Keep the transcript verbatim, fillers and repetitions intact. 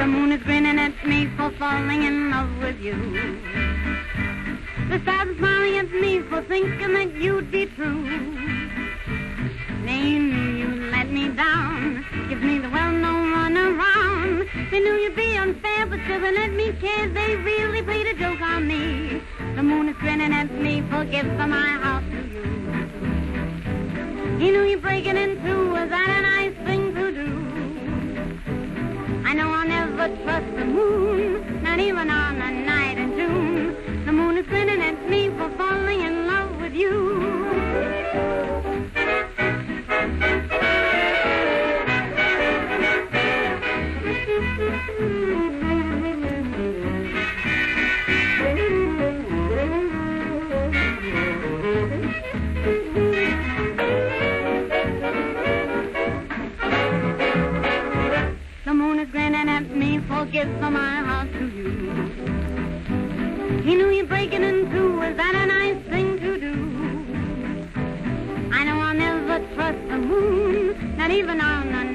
The moon is grinning at me for falling in love with you. The stars are smiling at me for thinking that you'd be true. They knew you'd let me down, give me the well-known run around. They knew you'd be unfair, but still they let me care. They really played a joke on me. The moon is grinning at me, forgive for my heart to you. He knew you breaking in two, was that a nice thing to do? I know I'll never trust the moon, not even on a night in June. The moon is grinning at me for falling in love with you. Forgive for my heart to you. He knew you breaking in two. Was that a nice thing to do? I know I'll never trust the moon, not even on the